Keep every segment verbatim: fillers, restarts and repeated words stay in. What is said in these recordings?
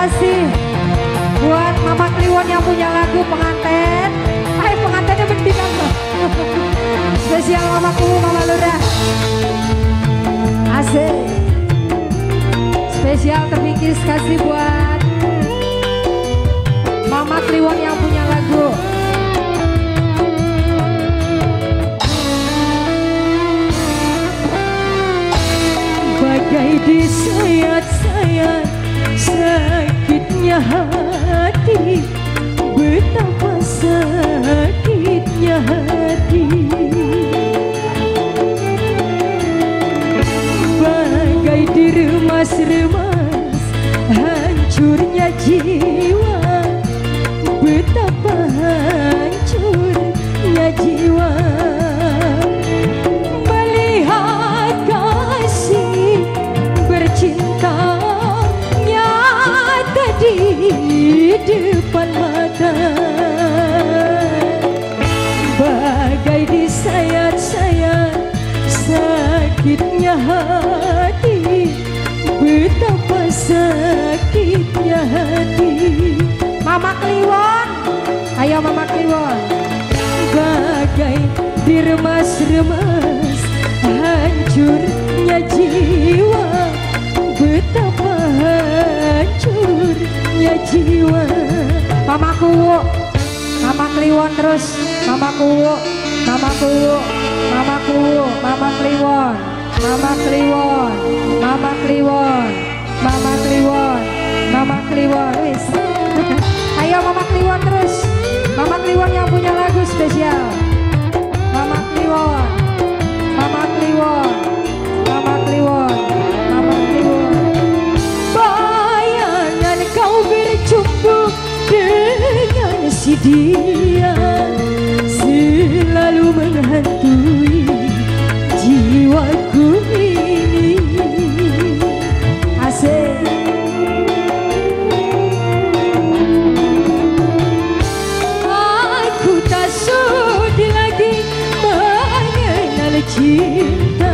kasih buat Mama Kliwon yang punya lagu pengantin. Ayo pengantinnya berdikan loh. Spesial mamaku, Mama Lura. Asik. Spesial terpikis kasih buat Mama Kliwon yang punya lagu. Bagai disayat-sayat sakitnya hati, betapa sakitnya hati. Bagai diremas-remas hancurnya jiwa, betapa hancurnya jiwa. Depan mata bagai disayat-sayat sakitnya hati, betapa sakitnya hati. Mama Kliwon, ayo Mama Kliwon. Bagai diremas-remas hancurnya jiwa, betapa hancurnya jiwa. Mamaku wo, Mama Kliwon terus. Mamaku wo, Mamaku wo, Mamaku wo, Mama Kliwon, Mama Kliwon, Mama Kliwon, Mama Kliwon, Mama Kliwon. Wis. Ayo Mama Kliwon terus. Mama Kliwon yang punya lagu spesial. Mama Kliwon, Mama Kliwon, Mama Kliwon, Mama Kliwon. Bayangan kau berjumpa dengan si dia selalu menghantui jiwaku ini. Asik. Aku tak sudi lagi mengenal cinta,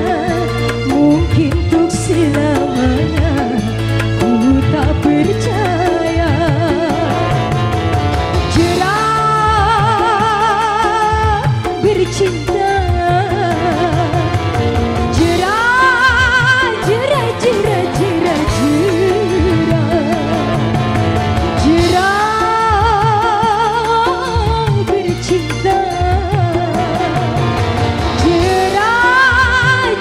mungkin untuk selamanya ku tak percaya. Cinta jera jera jera jera jera jera bercinta jera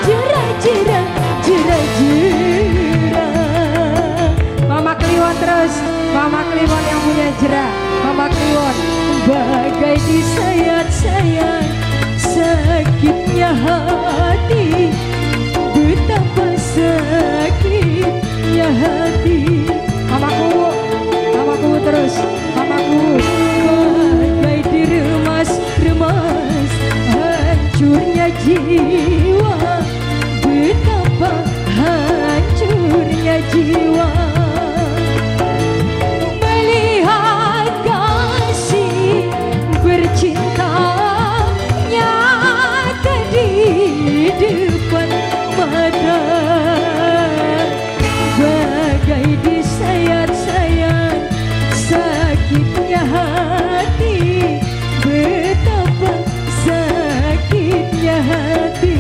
jera jera jera jera. Mama Kliwon terus. Mama Kliwon yang punya jera. Mama Kliwon. Bagai disayat-sayat sakitnya hati, betapa sakitnya hati. Mamaku, Mamaku terus, Mamaku. Bagai diremas-remas hancurnya jiwa, betapa hancurnya jiwa. Melihat kasih bercinta di depan mata, bagai disayat-sayat sakitnya hati, betapa sakitnya hati.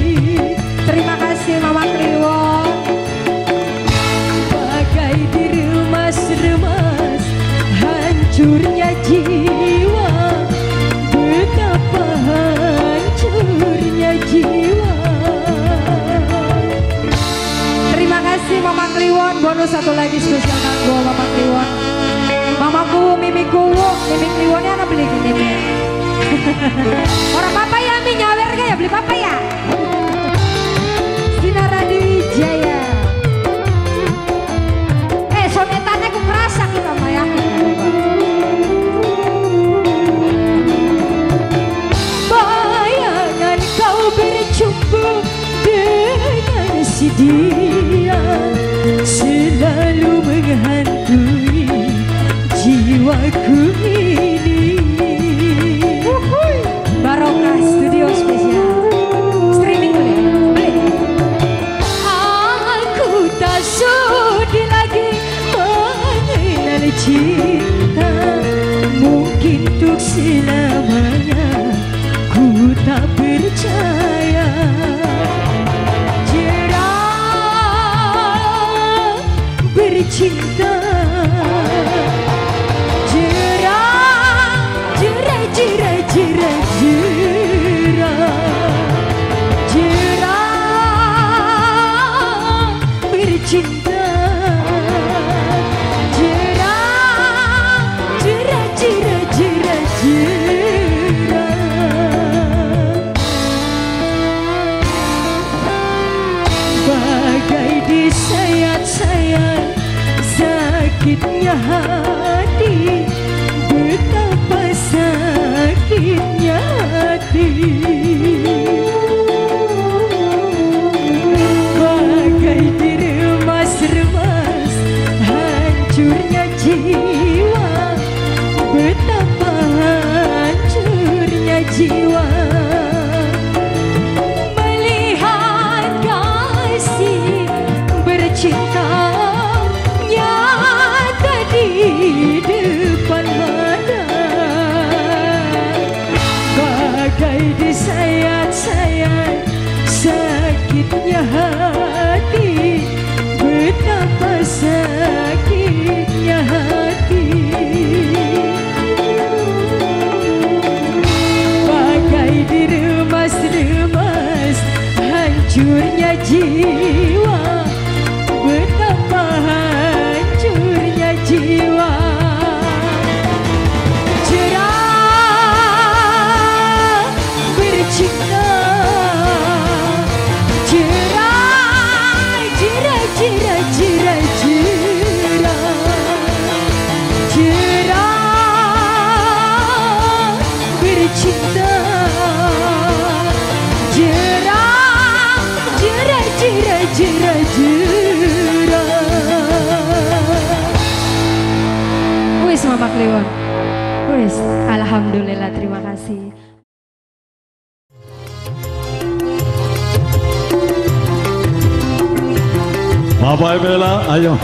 Terima kasih Mama Kliwon. Bagai diremas-remas hancurnya jiwa, betapa hancurnya jiwa. Terima kasih Mama Kliwon. Bonus satu lagi spesial kanggo Mama Kliwon. Mamaku, mimiku, mimik Kliwonnya ana beli gini. Orang papa ya mi nyawer ke ya beli papa ya. Sinaradija ya. Eh sonetannya ku kerasa kita Maya. Dengan si dia selalu menghantui jiwaku ini. Wuhui. Barokah Studio spesial streaming boleh, boleh. Aku tak sudi lagi mengenal cinta mungkin untuk selamanya, ku tak percaya. Jerah bercinta, jerah, jerah, jerah, jerah, jerah, jerah bercinta. Sakitnya hati, betapa sakitnya hati. Bagai diremas-remas hancurnya jiwa, betapa hancurnya jiwa. Melihat kasih bercinta di depan mata, bagai disayat-sayat sakitnya hati, betapa sakitnya hati. Bagai diremas-remas hancurnya jiwa, betapa hancurnya jiwa. Alhamdulillah, terima kasih. Bapak Bella, ayo.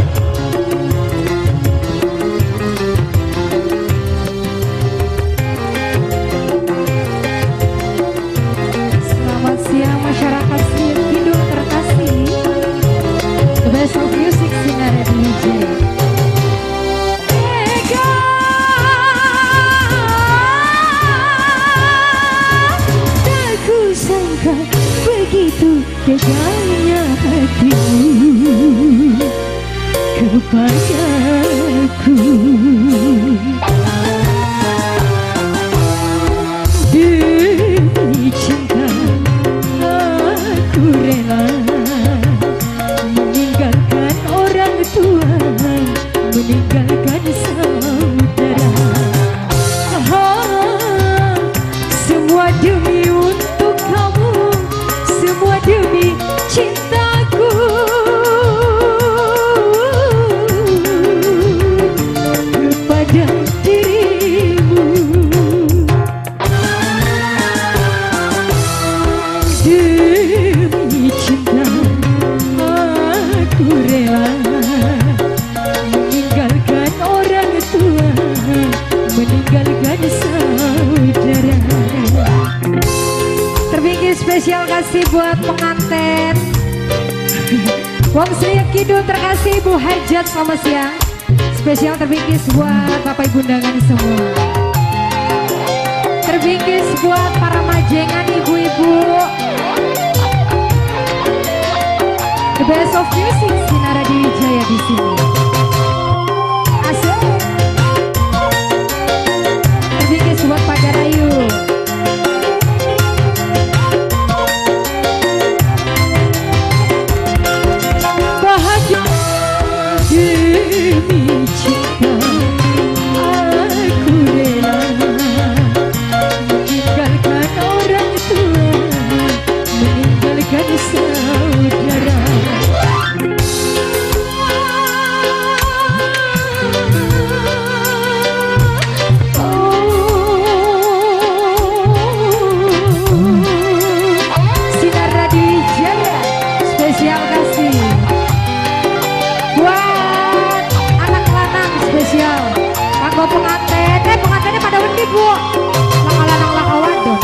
Selamat siang masyarakat Sido terkasih. The Best of Music Sinaradija. Begitu teganya hatimu kepadaku, demi cinta aku rela meninggalkan orang tua, meninggalkan saudara, ha, semua demi untuk demi cintaku. Kepada dirimu, demi cinta aku rela meninggalkan orang tua, meninggalkan saudara. Terbinggi spesial kasih buat pengantin Wong Sriya Kidul terkasih, Ibu Hajat selamat siang. Spesial terbingkis buat Bapak Ibu undangan semua. Terbingkis buat para majengan ibu-ibu. The Best of Music Sinaradija di sini. Asik. Terbingkis buat Pak Darayu. Buat anak lanang ini buat langkah-langkah waduh.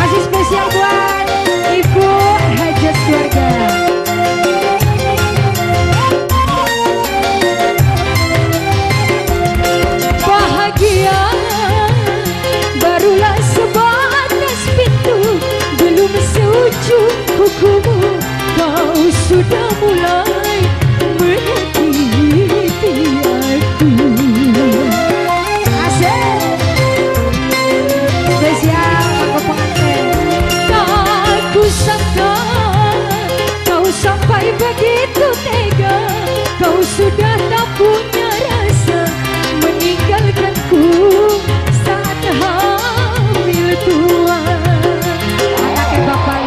Masih spesial buat Ibu Hajat keluarga. Bahagia barulah sebatas pintu, belum seujung kukumu kau sudah mulai menyakiti aku. Begitu tega, kau sudah tak punya rasa meninggalkanku saat hamil tua. Ayah bapak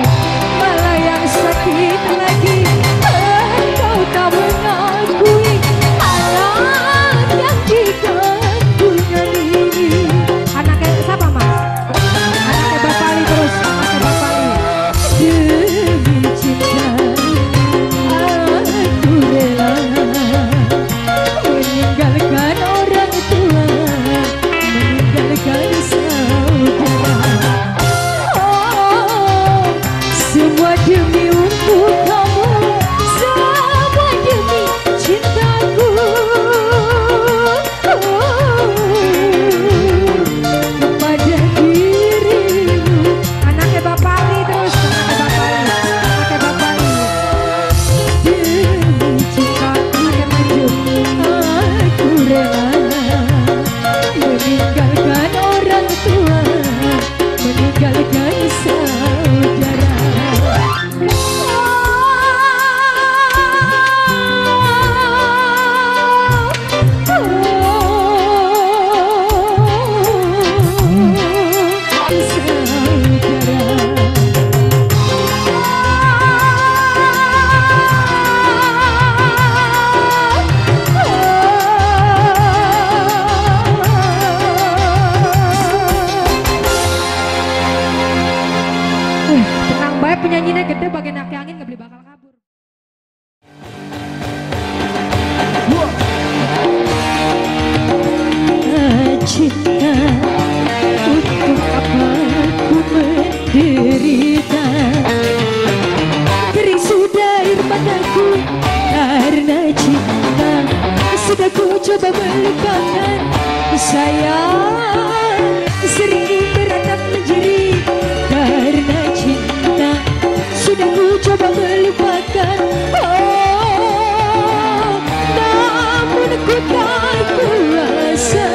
malah yang sakit lagi, kau tak mengakui alam yang diganggunya ini. Anaknya siapa mas? Anaknya bapak li terus, anaknya bapak li. Demi cinta. Ku tak kuasa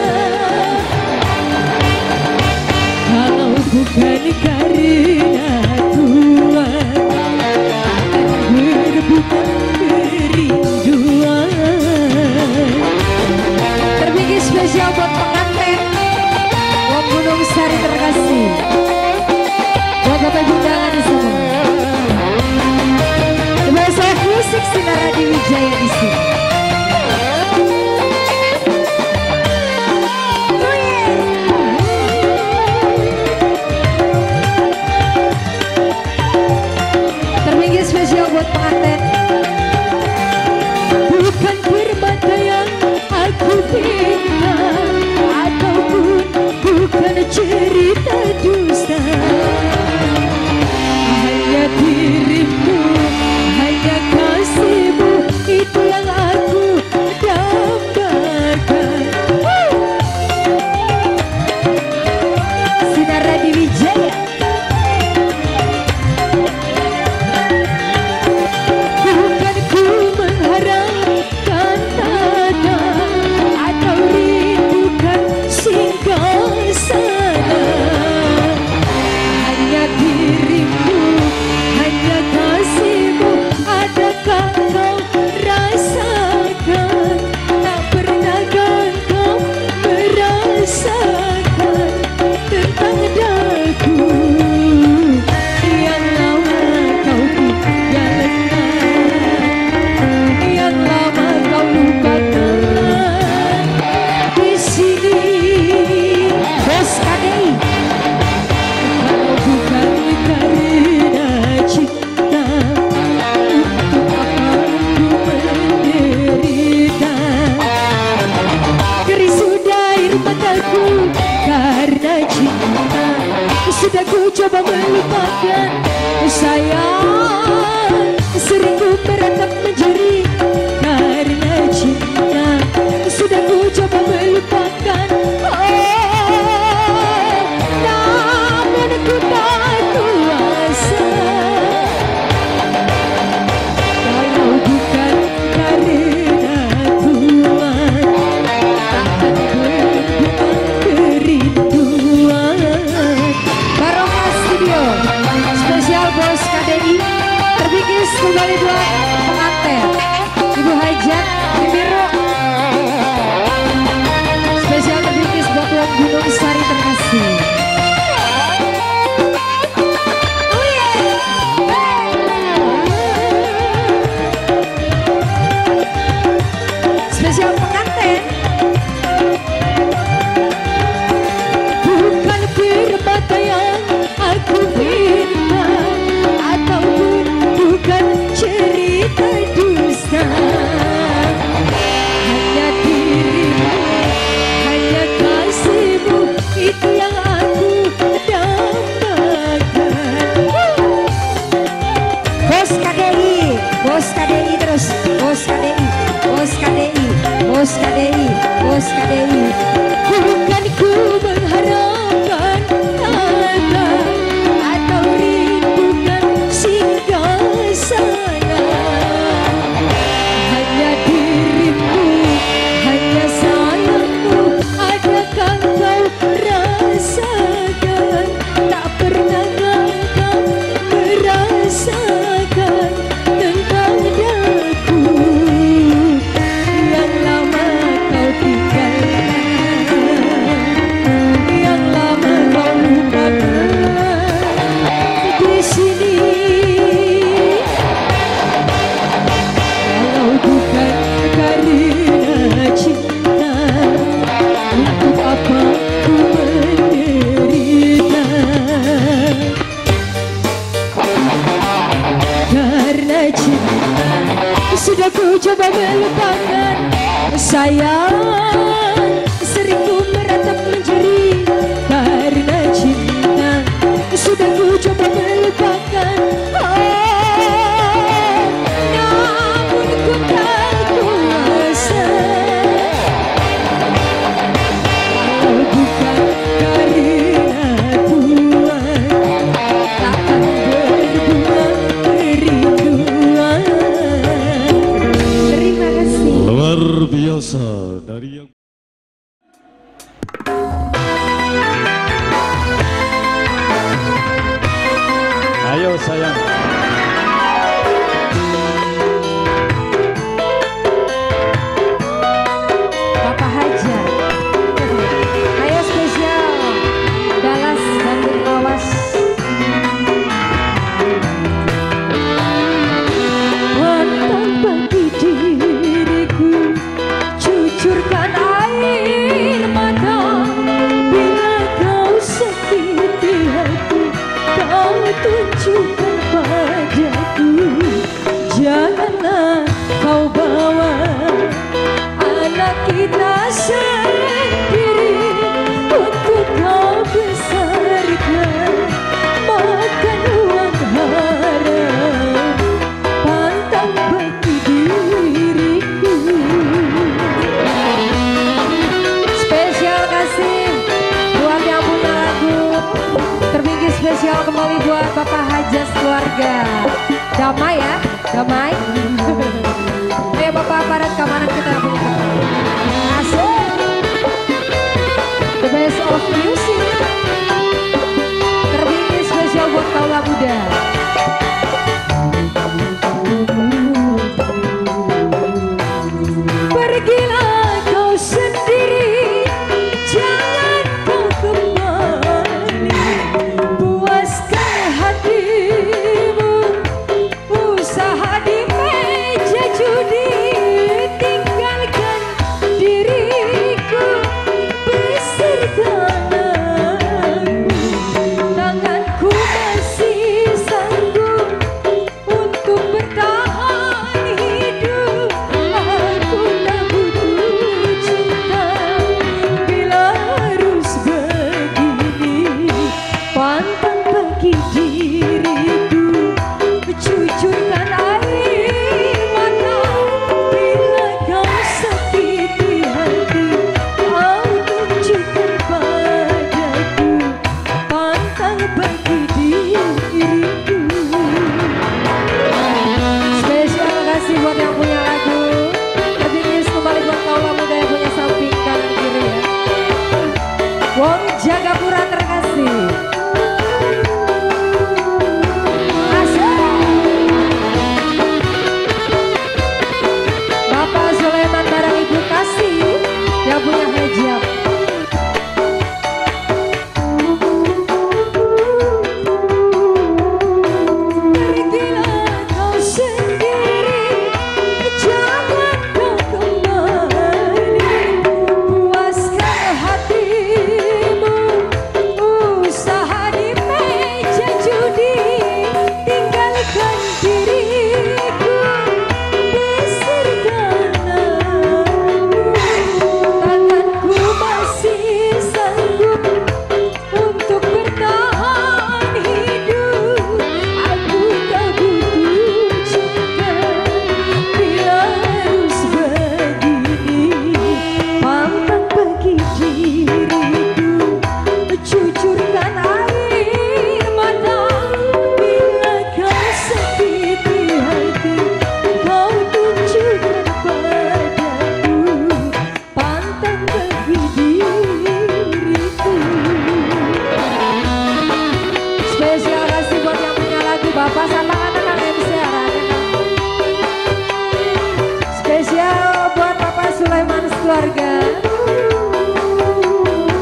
keluarga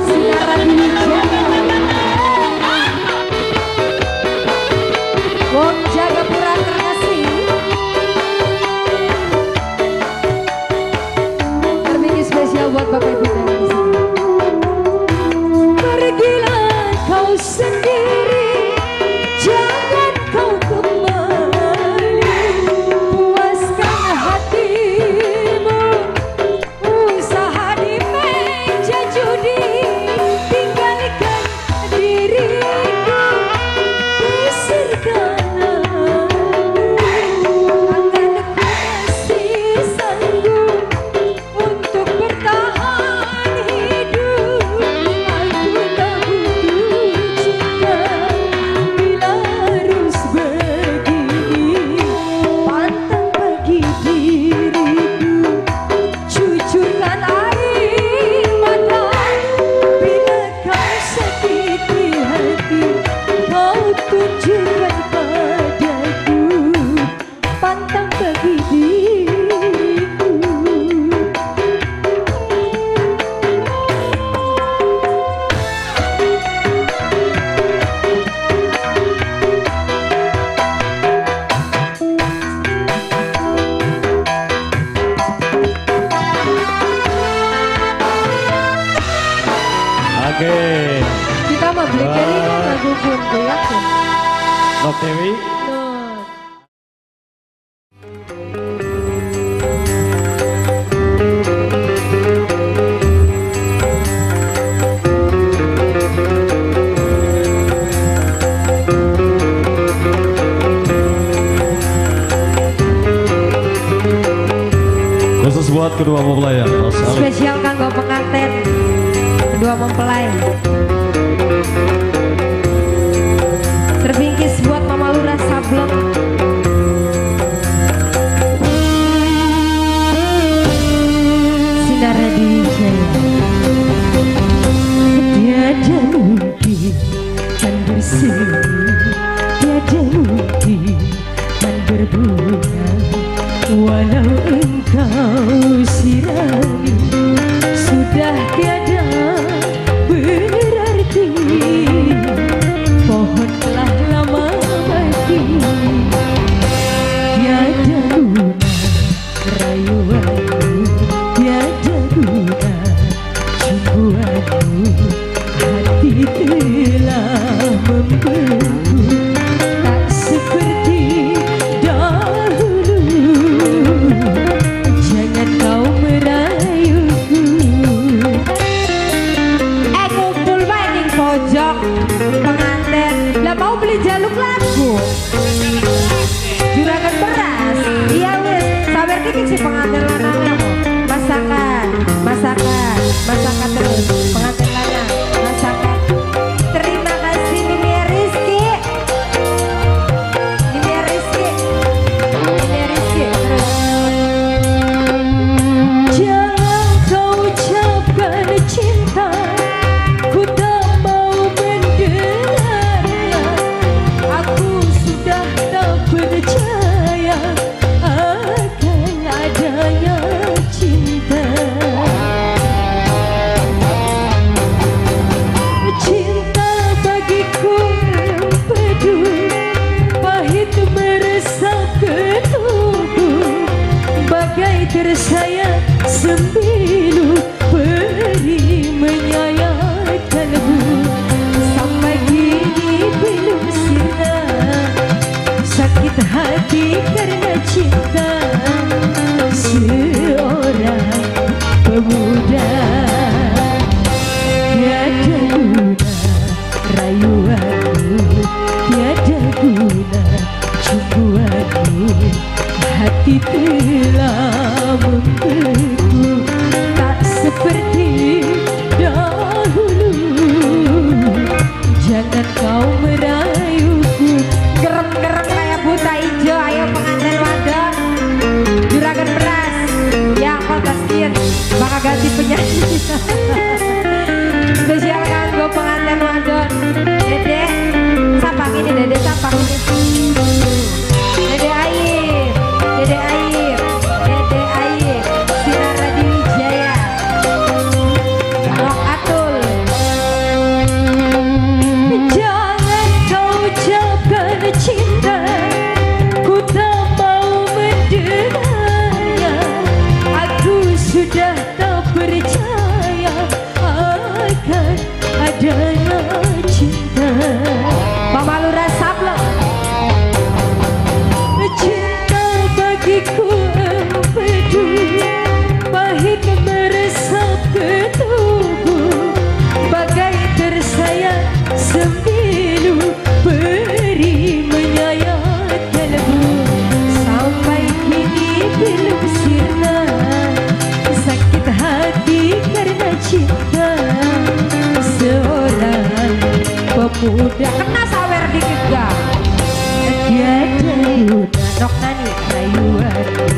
Sinaradija, Wong Jaga Pura Terkasih. Terbikin spesial buat Bapak Ibu dan Ibu. Pergilah kau sendiri, jangan kau kembali. Puaskan hatimu, usaha di meja judi, tinggalkan diriku di sirkana. Akan kasih sanggup untuk bertahan hidup. Aku tak butuh cinta bila harus begini. Pantang bagi diriku, cucurkan air mata bila kau sakiti hati. Kau tunjukkan padaku, pantang bagi diriku. Oke, Kita mau beli kali ini kan lagu pun gue yakin. Nok Dewi. Tuh. Khusus buat kedua mempelai ya, Mas Herman. Spesial kan bawa pengantin kedua mempelai. Terbingkis buat Mama Lurah Sablok. Sinaradija, tiada rugi kan bersih, tiada rugi kan berbunga, walau engkau sirami sudah tiada berarti. Pohon telah lama mati, tiada guna rayuanmu, tiada guna cumbuanmu. Hati telah membeku, tak seperti dahulu. Jangan kau merayuku. Eh, kumpul bae ning pojok pengantin. Lah mau beli jaluk lagu. Juragan beras. Iya wis, sawer iki si pengantin lanang. Masakan, masakan, masakan terus pengantin lanang. Masakan. Terima kasih Mimi Rizky. Mimi Rizky. Mimi Rizky terus. Jangan kau ucapkan cinta, ku tak mau mendengarnya. Aku sudah tak percaya akan adanya cinta. Cinta bagiku empedu, pahit meresap ke tubuh, bagai tersayat sembilu, perih menyayat kalbu. Sampai kini belum sirna sakit hati karena cinta seorang pemuda. Tiada guna rayuanmu, tiada guna cumbuanmu. Hati telah membeku, tak seperti dahulu. Jangan kau merayuku. Gerem-gerem kayak buta ijo. Ayo pengantin wadon, juragan beras yang kotakin maka ganti penyanyi. Spesial kan gue pengantin wadon. Dede sapak ini, Dede sapak ini. Dede Air, Dede Air, Dede Air Sinaradija. sudah tak percaya akan adanya cinta. Mama Lura Sabla, cinta bagiku empedu, pahit meresap ke tubuh, bagai tersayat sembilu beri menyayat kalbu. Sampai kini belum sirna sakit hati karena cinta seorang pemuda. Kena sawer di gegah tiada guna nok nani rayuanku,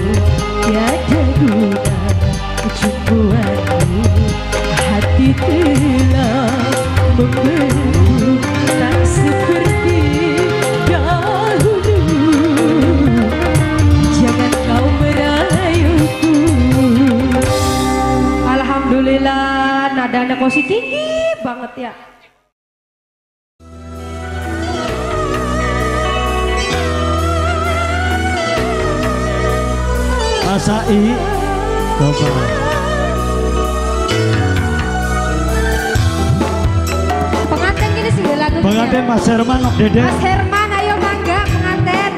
tiada guna cukuanku, hati telah membeku tak seperti dahulu. Jangan kau merayuku. Alhamdulillah nadanya masih tinggi banget ya. Asai Bapak pengantin ini sih lagu pengantin Mas Herman, Mas Dede. Mas Herman ayo mangga pengantin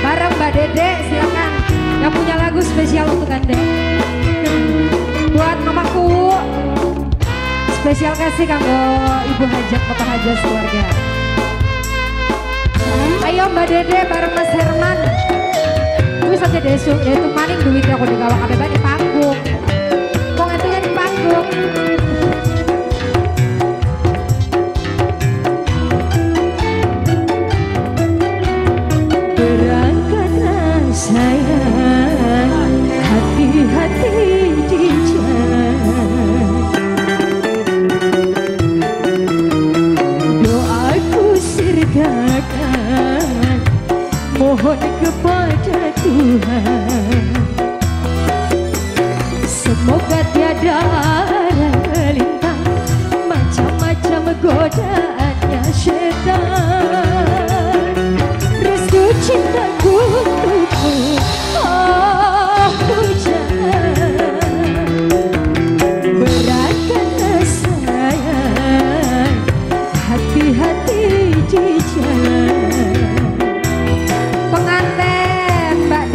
bareng Mbak Dede, silakan yang punya lagu spesial untuk Anda. Buat mamaku spesial kasih kanggo Ibu Hajat, Bapak Hajat keluarga. Ayo Mbak Dede bareng Mas Herman. Wis aja desuk ya itu maning duit aku di kawah kabeh di panggung. Wong atunya di panggung. Berangkatlah sayang, hati-hati di jalan. Doaku sirgakan, mohon kepada Tuhan, semoga tiada lintang macam-macam godaannya setan. Restu cintaku untukmu, oh hujan, beratkanlah sayang, hati-hati di jalan. Mbak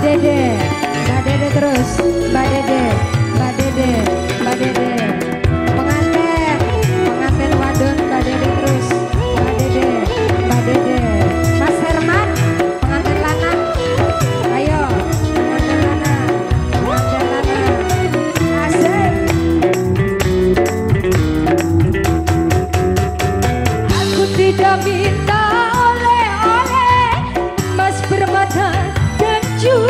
Dede, Mbak Dede terus, Mbak Dede, Mbak Dede, Mbak Dede, pengantin, pengantin wadon, Mbak Dede terus, Mbak Dede, Mbak Dede, Mas Herman, pengantin lanang, ayo, pengantin lanang, pengantin lanang, asik. Aku tidak minta oleh-oleh, Mas Permata dan juga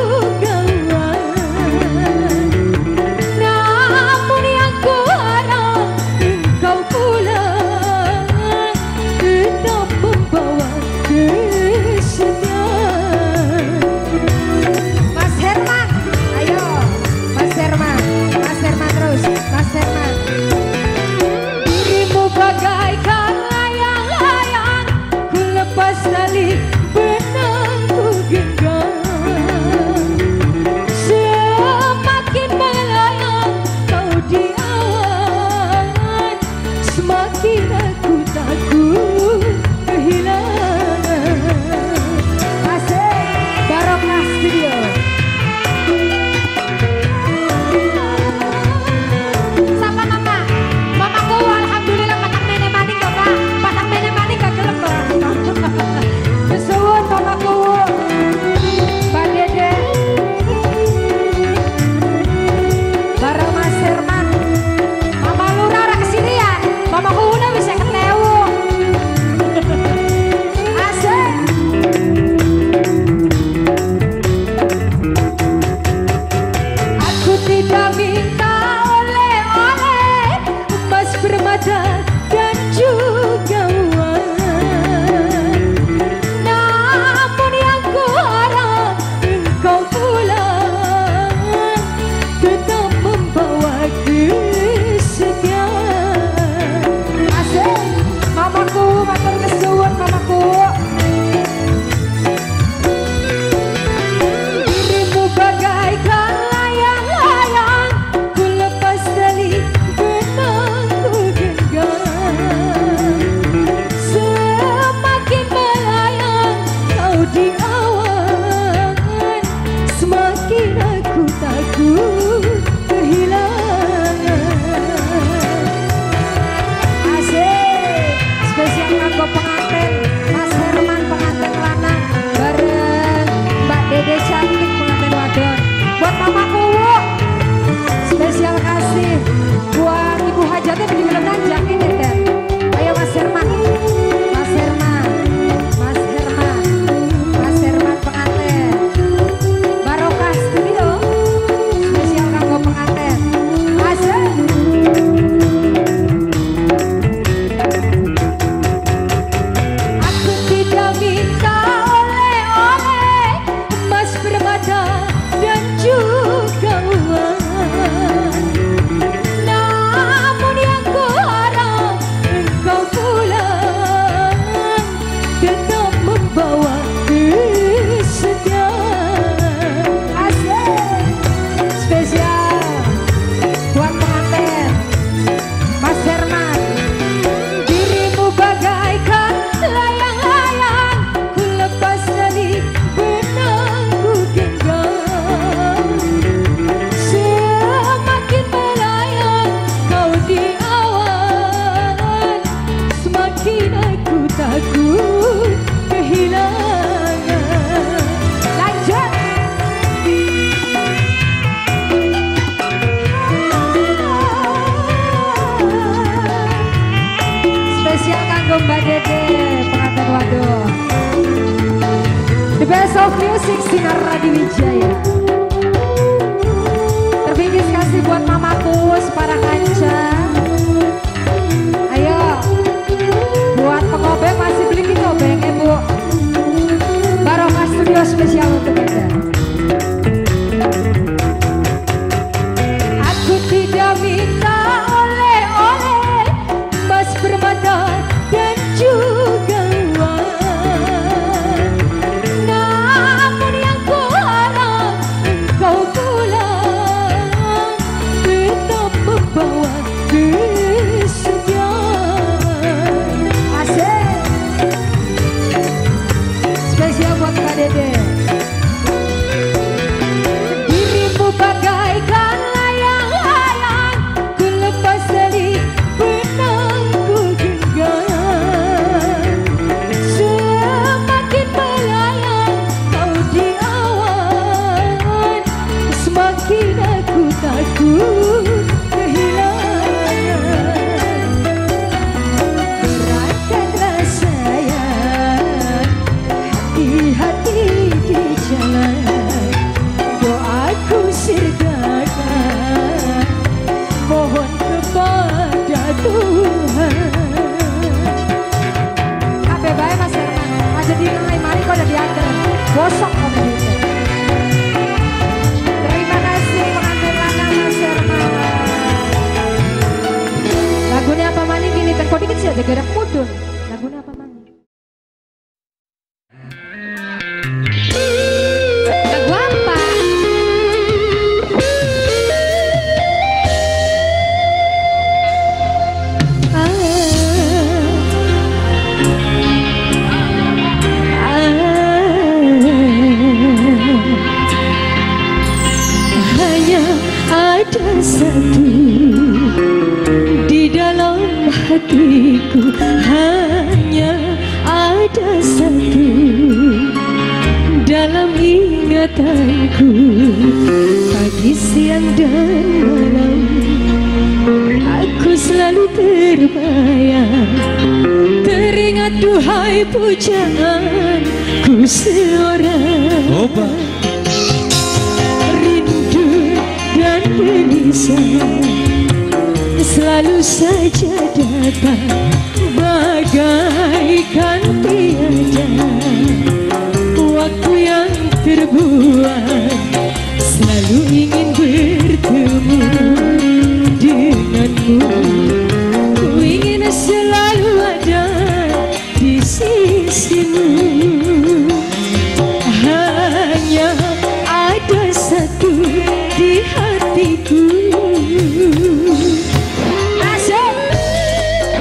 dirimu bagaikan layang-layang Mbak Dede, pengantin waduh. The Best of Music Sinaradija ya. Terbingkis kasih buat mamaku separah kaca. Ayo, buat pengobeng masih beli kita obeng ya Bu. Barokah Studios spesial untuk kita. Aku tidak minta oleh-oleh mas bermata. Gosok kamu. Terima kasih pengantin lanang Mas Herman. Lagunya apa mani gini? Tengok dikit sih ada gerak mudun. Lagunya apa mani? Lagu apa? Satu di dalam hatiku, hanya ada satu dalam ingatanku, pagi siang dan malam aku selalu terbayang, teringat duhai pujaanku seorang. Opa. Selalu saja datang bagaikan tiada waktu yang terbuang, selalu ingin bertemu denganmu, ku ingin selalu ada di sisimu. Hanya ada satu di hatiku. Asik,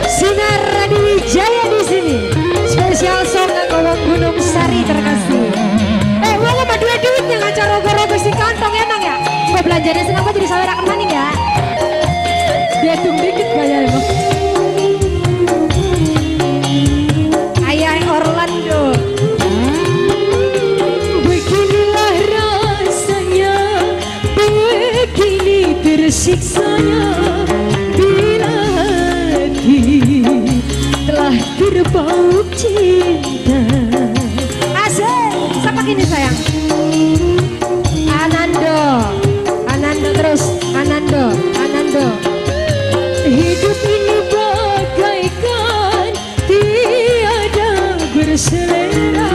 Sinar Dewi Cahyani di sini. Spesial song kawak Gunung Sari terkasih. Eh, walau mah duit-duitnya ngaca rogo-rogo si kantong emang ya. Gue belanjanya senang gue jadi sawerak maning ya. Dihitung dikit gaya emang. Ayah Orlando. Siksanya bila hati telah terbaut cinta. Asik, siapa gini sayang? Anando, Anando terus, Anando, Anando. Hidup ini bagaikan tiada berselera,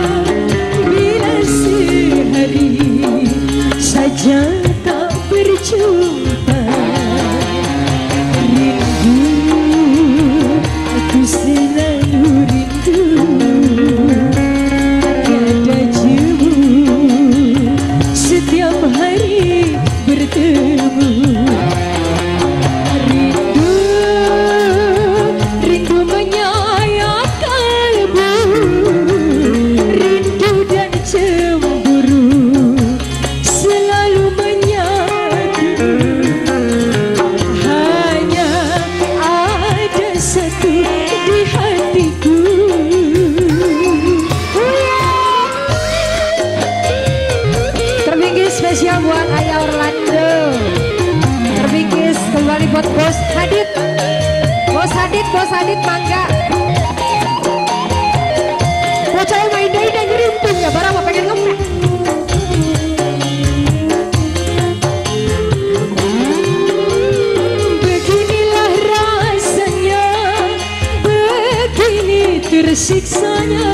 bila sehari saja tak berjumpa. Aku selalu rindu. kulit mangga. Bocah main doi dan nyerimpungnya barang apa pengen ngepek. Beginilah rasanya, begini tersiksanya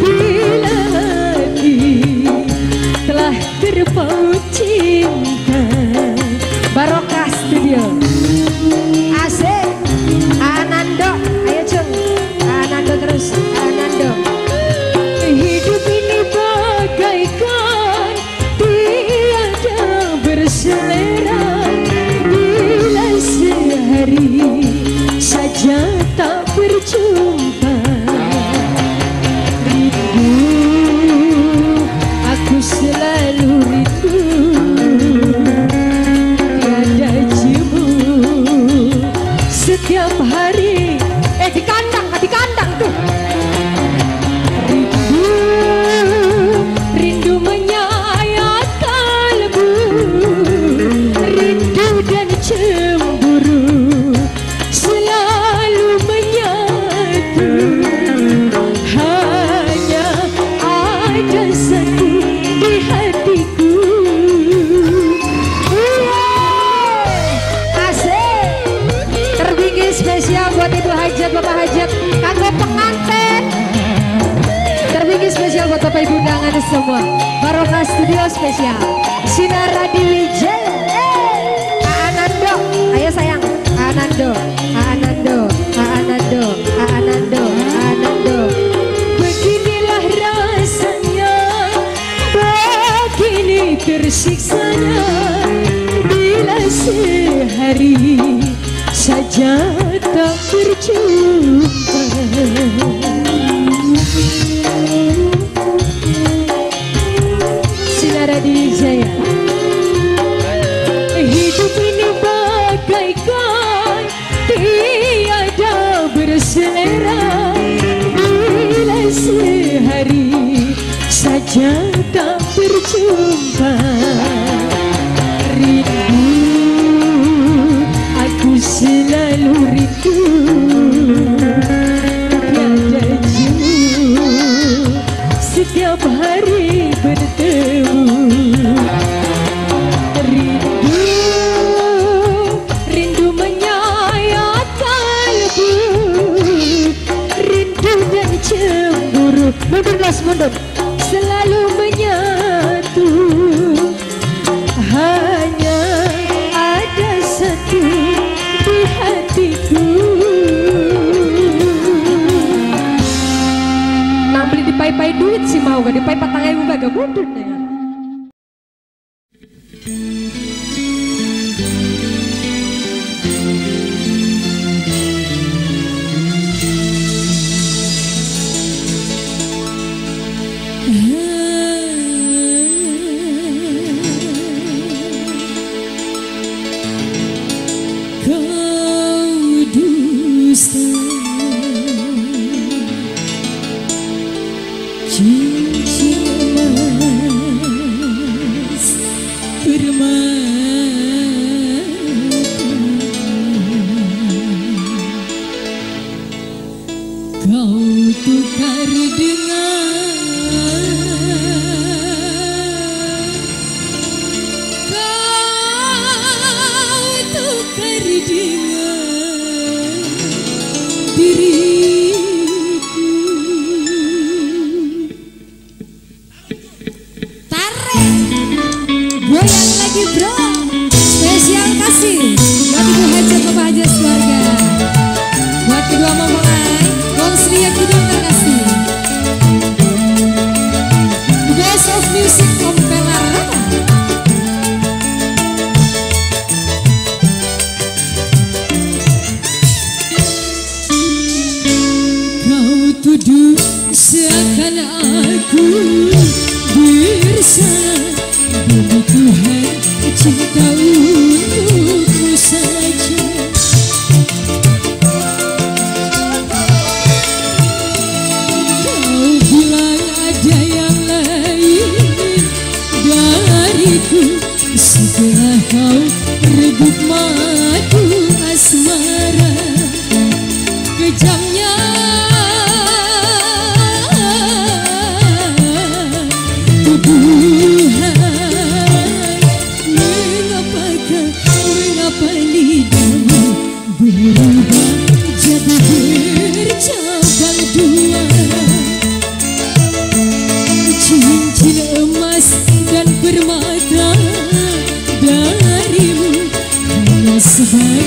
bila hati telah terpaut cinta. Barokah Studios. Bapak Ibu undangan semua, Barokah Studio spesial Sinaradija, Ha Anando, ayo sayang, Ha Anando, Ha Anando, Ha Anando, Ha Anando, Ha Anando. Beginilah rasanya, begini tersiksanya bila sehari saja tak berjumpa. Jaya. Hidup ini bagaikan tiada berselera bila sehari saja tak berjumpa. Rindu, aku selalu rindu. Tiada jemu setiap hari bertemu. Mundur, selalu menyatu, hanya ada satu di hatiku. Nak beli dipai-pai duit sih mau gak dipai patang ibu baga mundur ya. Terima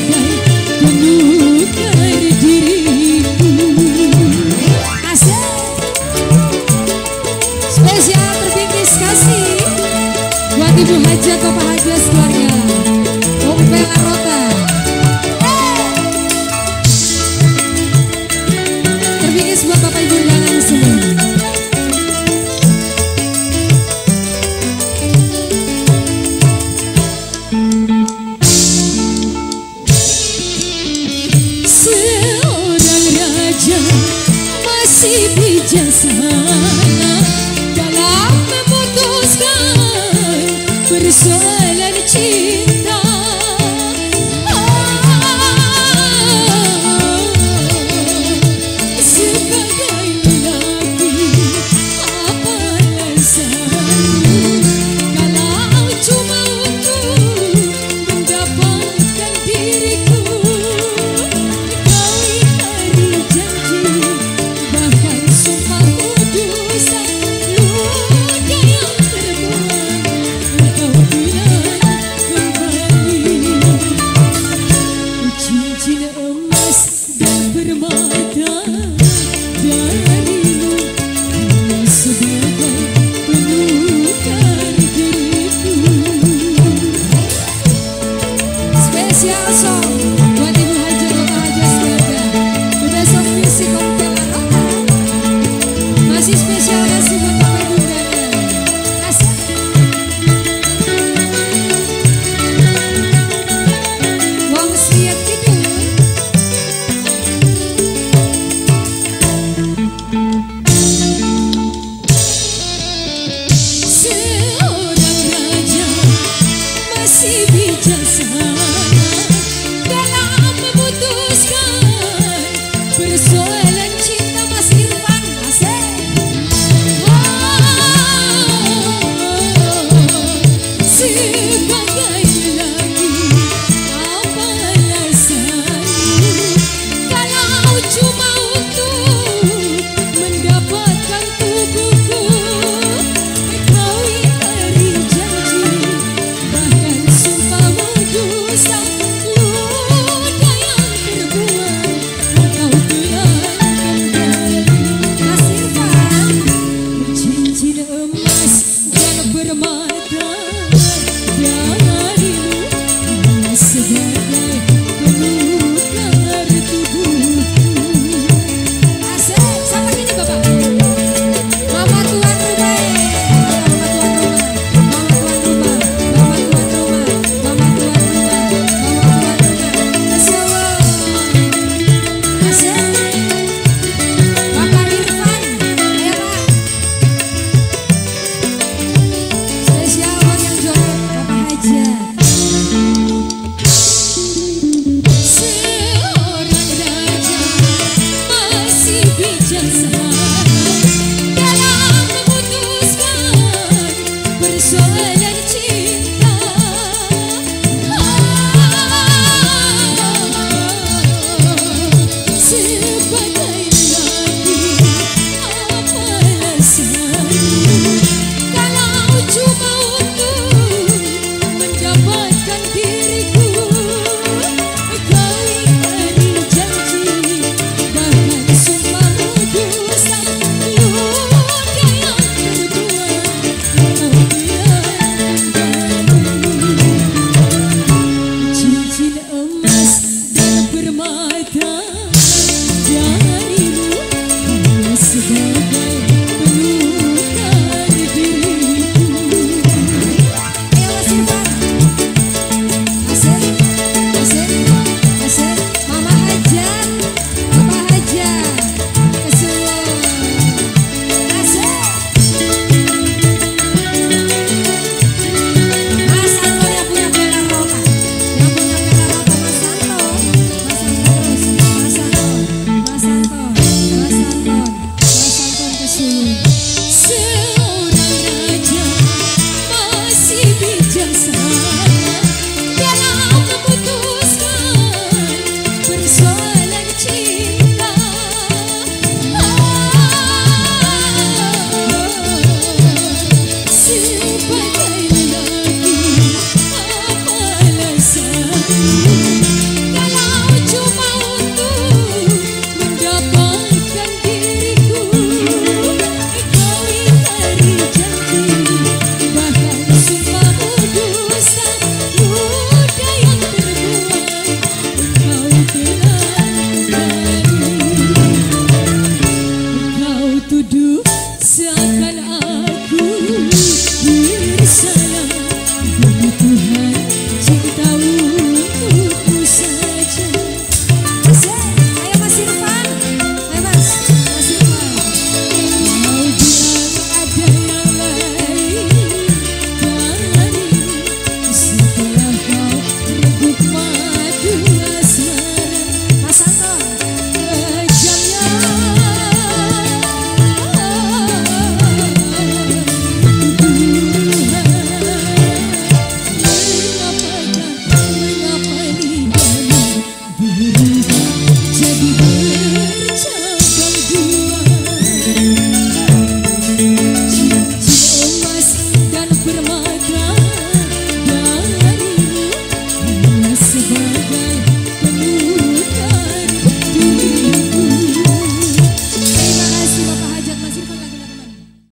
kasih.